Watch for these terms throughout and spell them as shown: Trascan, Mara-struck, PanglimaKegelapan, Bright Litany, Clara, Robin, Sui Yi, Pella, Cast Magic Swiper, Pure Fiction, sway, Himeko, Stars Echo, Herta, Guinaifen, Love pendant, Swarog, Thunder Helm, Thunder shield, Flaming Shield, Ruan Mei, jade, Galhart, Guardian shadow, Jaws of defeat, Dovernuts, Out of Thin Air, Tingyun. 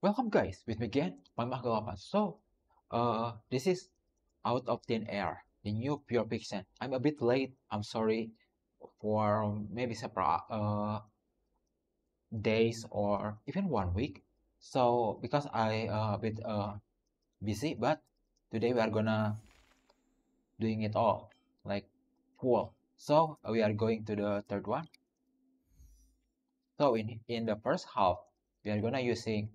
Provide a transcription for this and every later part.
Welcome guys, with me again, PanglimaKegelapan. So, this is Out of Thin Air, the new Pure Fiction. I'm a bit late, I'm sorry, for maybe several days or even 1 week. So, because I a bit busy, but today we are gonna doing it all, like full. So, we are going to the third one. So, in the first half, we are gonna using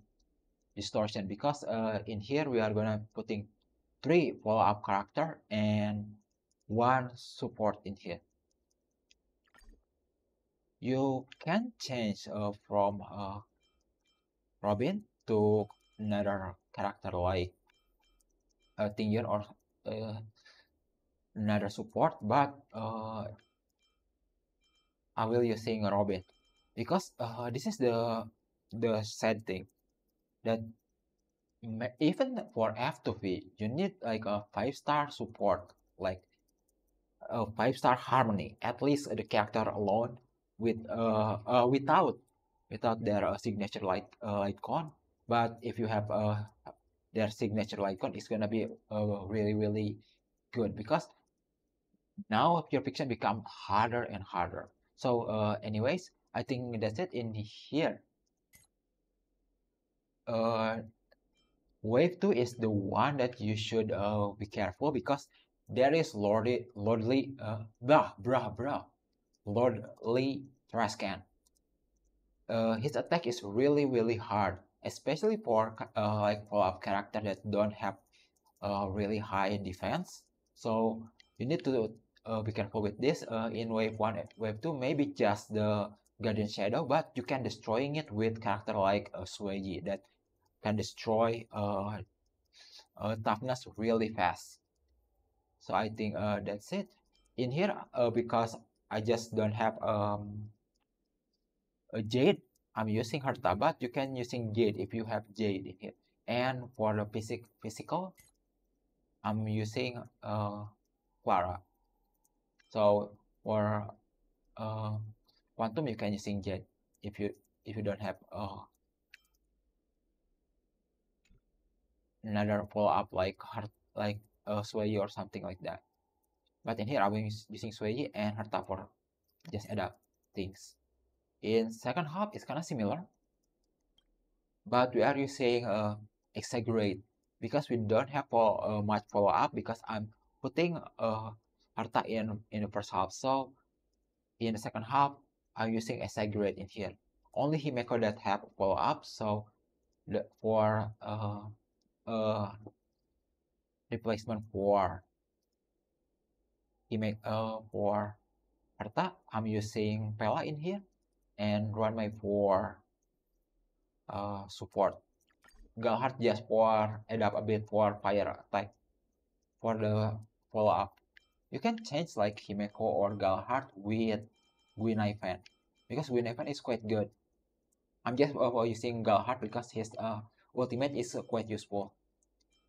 distortion, because in here we are gonna putting 3 follow-up character and 1 support in here. You can change from Robin to another character like Tingyun or another support, but I will using Robin because this is the sad thing. That even for F2V, you need like a 5-star support, like a 5-star harmony. At least the character alone, with without their signature icon. But if you have their signature icon, it's gonna be really good, because now Pure Fiction become harder and harder. So, anyways, I think that's it in here. Wave 2 is the one that you should be careful, because there is lordly Trascan. His attack is really hard, especially for like follow-up character that don't have really high defense. So you need to be careful with this in wave 1 and wave 2. Maybe just the Guardian shadow, but you can destroying it with character like Sui Yi that can destroy toughness really fast. So I think that's it. In here, because I just don't have a jade, I'm using Herta, but you can using jade if you have jade in here. And for the physical, I'm using Clara. So for quantum, you can using jade if you don't have another follow-up like heart, like sway or something like that. But in here I was using sway and Herta for just add up things. In second half it's kind of similar, but we are using exaggerate, because we don't have much follow-up, because I'm putting Herta in the first half. So in the second half I'm using exaggerate in here. Only Himeko that have follow-up. So for replacement for for Herta, I'm using Pella in here, and Ruan Mei for support. Galhart just for add up a bit for fire attack. For the follow up, you can change like Himeko or Galhart with Guinaifen, because Guinaifen is quite good. I'm just using Galhart because his ultimate is quite useful,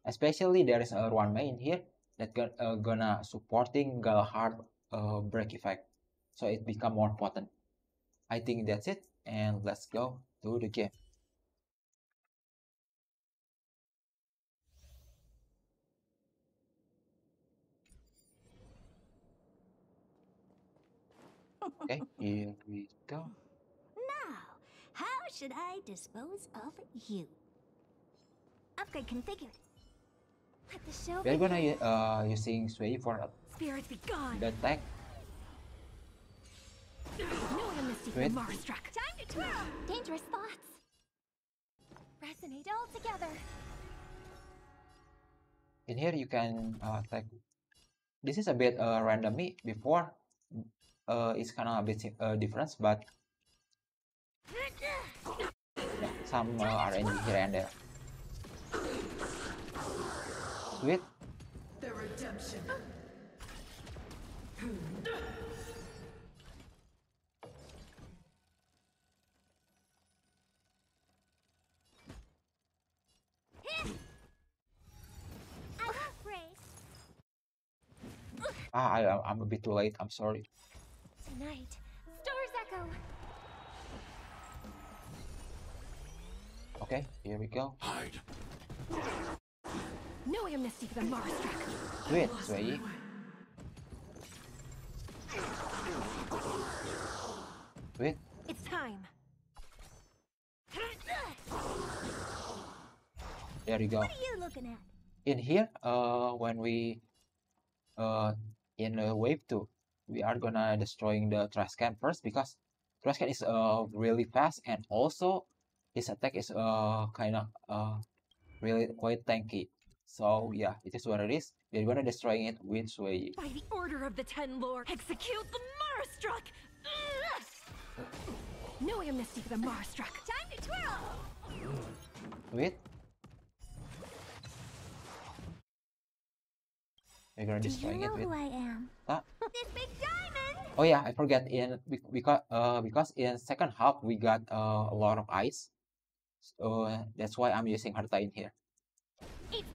especially there is a Ruan Mei in here that gonna supporting Galhart break effect, so it become more potent. I think that's it, and let's go to the game. Okay, here we go. Now, how should I dispose of you? Upgrade configured. Let the show begin. We're gonna using sway for spirit be gone. The attack. No amnesty for Mara-struck. Time to twirl. Dangerous thoughts resonate all together. In here you can attack. This is a bit randomly. Before it's kind of a bit difference, but some RNG here and there. Sweet. The redemption. I'm a bit too late. I'm sorry. Tonight, Stars Echo. Okay, here we go. Hide. No amnesty for the Mara-struck. Do it, Sway Yi. Do it. It's time. There you go. What are you looking at? In here, when we in wave 2, we are gonna destroying the Trascan first, because Trascan is really fast, and also his attack is really quite tanky. So yeah, it is what it is. We're gonna destroy it with Sui Yi. By the order of the 10 Lord, execute the Mara-struck. No amnesty for the Mara-struck. Time to twirl. Wait. We're gonna destroy it with. Do you know who I am? Ah. This big diamond. Oh yeah, I forgot. In because in second half we got a lot of ice, so that's why I'm using Herta in here.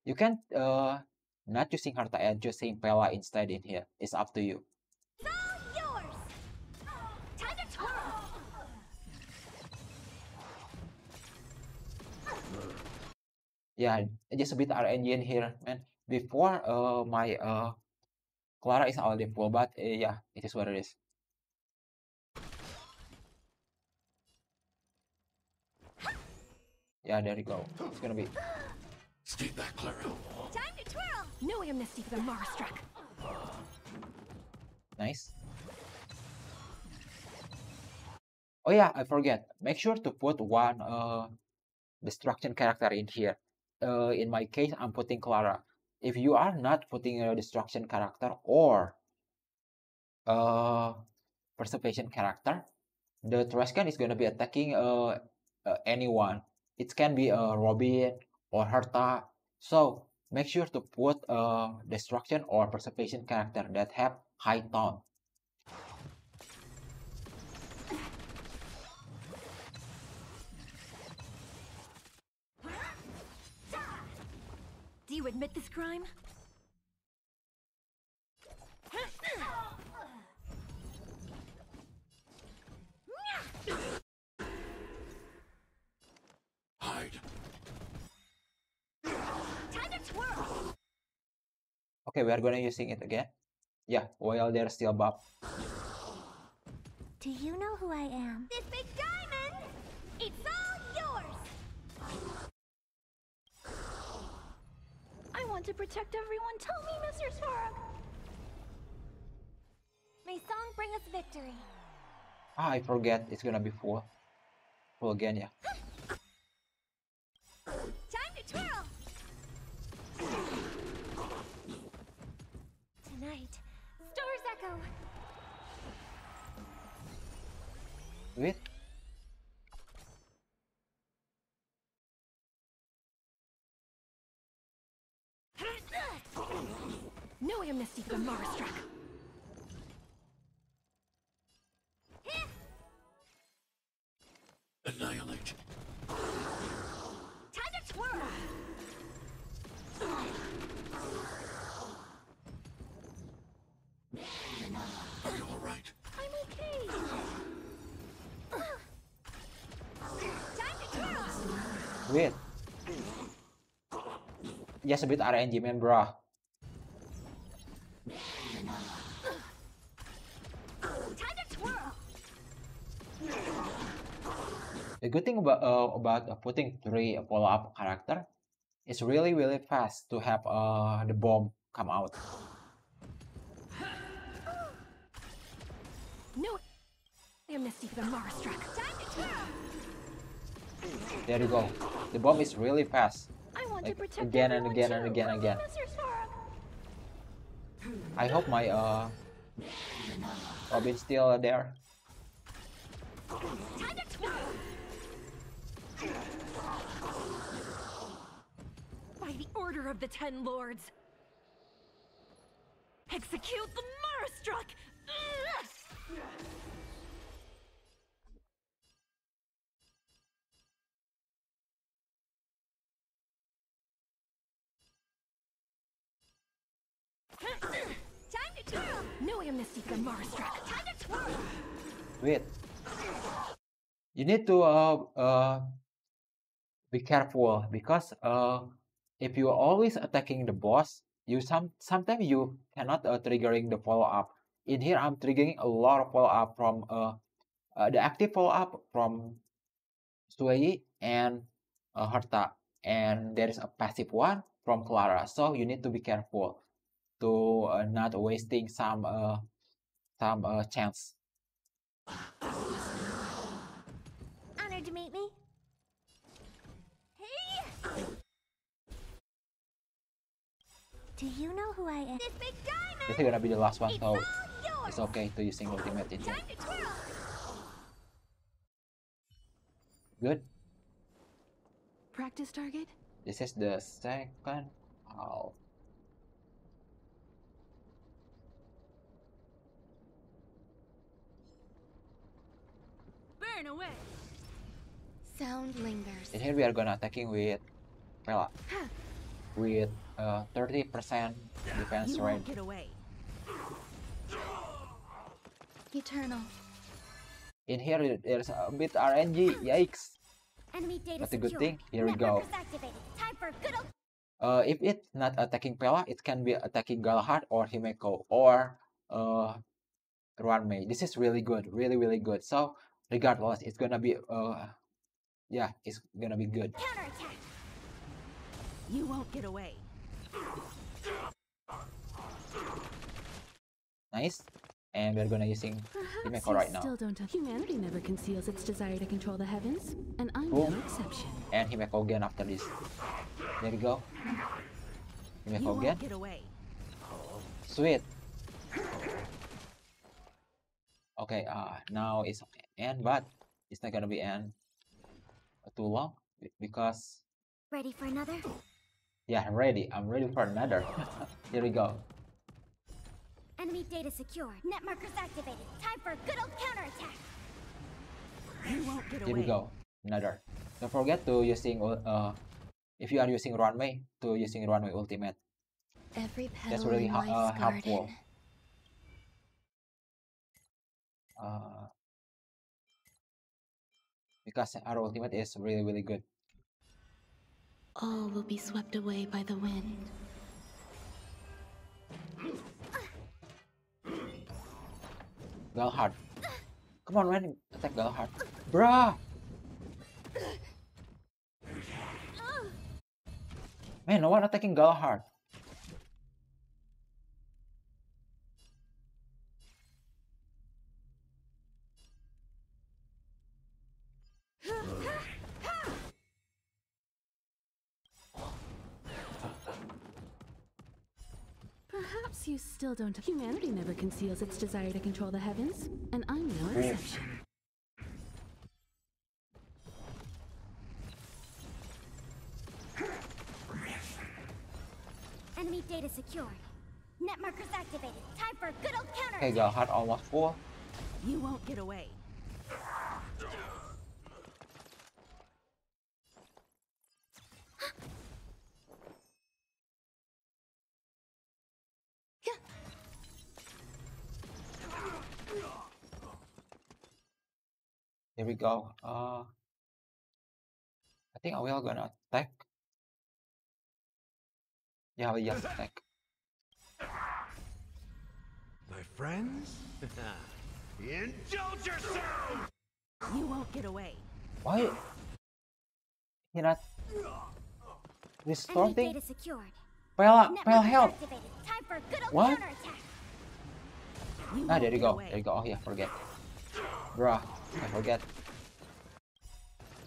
You can not using Herta and just using Pella instead in here. It's up to you. It's all yours. Time to twirl. Yeah, just a bit RNG in here, man. Before my Clara is already full, but yeah, it is what it is. Yeah, there you go. It's gonna be. Skip that, Clara. Time to twirl. No amnesty for the Mara-struck. Nice. Oh yeah, I forget. Make sure to put one destruction character in here. In my case, I'm putting Clara. If you are not putting a destruction character or preservation character, the Trascan is gonna be attacking anyone. It can be a Robin or Herta. So make sure to put destruction or preservation character that have high taunt. Do you admit this crime? Hide. Time to twirl. Okay, we are gonna using it again. Yeah, while they're still buff. Do you know who I am? This big diamond. It's all yours. I want to protect everyone. Tell me, Mr. Swarog. May song bring us victory. Ah, I forget. It's gonna be full. Full again, yeah. Time to twirl. Tonight, Stars Echo. Wait. No amnesty for the Mara-struck. Annihilate. Time to twirl. Are you all right? I'm okay. Time to twirl. Wait. Just a bit RNG, man, bruh. The good thing about putting 3 follow-up character is really fast to have the bomb come out. No amnesty for the Mara-struck. There you go. The bomb is really fast. I want to protect again and again and again and again. I hope my Robin's still there. By the order of the 10 Lords, execute the Mara-struck. Time to twirl. No amnesty for the Mara-struck. Time to twirl. Wait. You need to be careful, because if you are always attacking the boss, you sometimes you cannot triggering the follow up. In here, I'm triggering a lot of follow up from the active follow up from Sui Yi and Herta, and there is a passive one from Clara. So you need to be careful to not wasting some chance. Honored to meet me. Hey! Do you know who I am? This big diamond. This is gonna be the last one, so it's okay to using ultimate in here. Good. Practice target. This is the second half. Burn away. Sound lingers. And here we are gonna attacking with Pella, with 30% defense range. Get away. Eternal. In here there's a bit RNG. Yikes. That's a good thing. Here we go. If it's not attacking Pella, it can be attacking Galhart or Himeko or Ruan Mei. This is really good, really good. So regardless, it's gonna be yeah, it's gonna be good. Counterattack. You won't get away. Nice. And we're gonna using Himeko right now. Still don't have humanity never conceals its desire to control the heavens, and I'm no exception. And Himeko again after this. There we go. Himeko again. Sweet. Okay, now it's end, but it's not gonna be end too long because. Ready for another? Yeah, I'm ready. I'm ready for another. Here we go. Enemy data secure. Net markers activated. Time for a good old counterattack. You won't get away. Here we go. Another. Don't forget to using if you are using Ruan Mei, to using Ruan Mei ultimate. Every petal that's really helpful. Because our ultimate is really good. All will be swept away by the wind. Galhart. Come on, man. Attack Galhart. Bruh! Man, no one attacking Galhart. Perhaps you still don't. Humanity never conceals its desire to control the heavens, and I'm no exception. Enemy data secured. Net markers activated. Time for a good old counter. Okay, Galhart almost full. You won't get away. Here we go. I think I will gonna attack. Yeah, we just attack. My friends, indulge yourself. You won't get away. Why? You're not restarting. Pella, help! What? Ah, there you go. There you go. Oh yeah, forget. Bruh, I forget.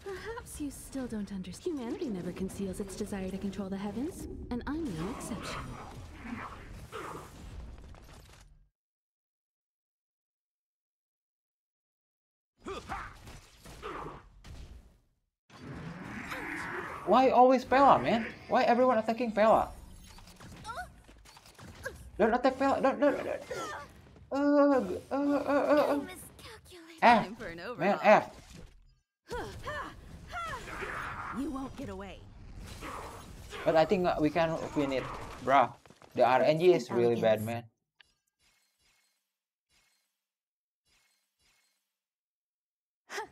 Perhaps you still don't understand. Humanity never conceals its desire to control the heavens, and I'm no exception. Why always Pella, man? Why everyone attacking Pella? Don't attack Pella! Don't. F, man, F. You won't get away. But I think we can win it, bruh. The RNG is really bad, man.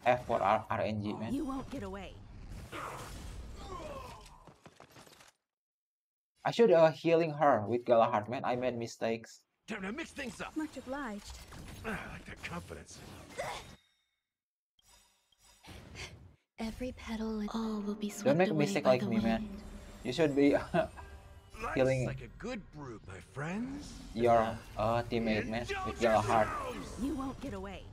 F for RNG, man. You won't get away. I should healing her with Galahad, man. I made mistakes. Time to mix things up. Much obliged. I like that confidence. Every petal and all will be swept. Don't make a mistake like me, man. You should be healing like a good brew, my friends. Your teammate, man, with Galahad. You won't get away.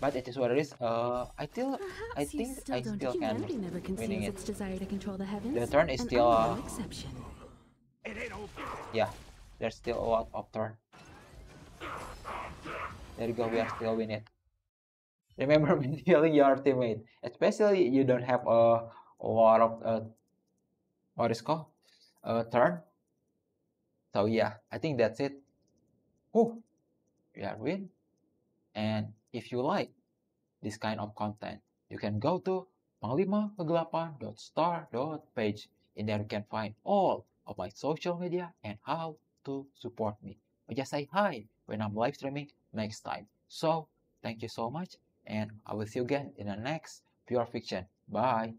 But it is what it is. I think I still can winning it. The turn is still yeah, there's still a lot of turn. There you go, we are still winning it. Remember when healing your teammate, especially you don't have a lot of what is called turn. So yeah, I think that's it. Oh, we are win. And if you like this kind of content, you can go to PanglimaKegelapan.star.page. In there you can find all of my social media and how to support me. Or just say hi when I'm live streaming next time. So, thank you so much, and I will see you again in the next Pure Fiction. Bye!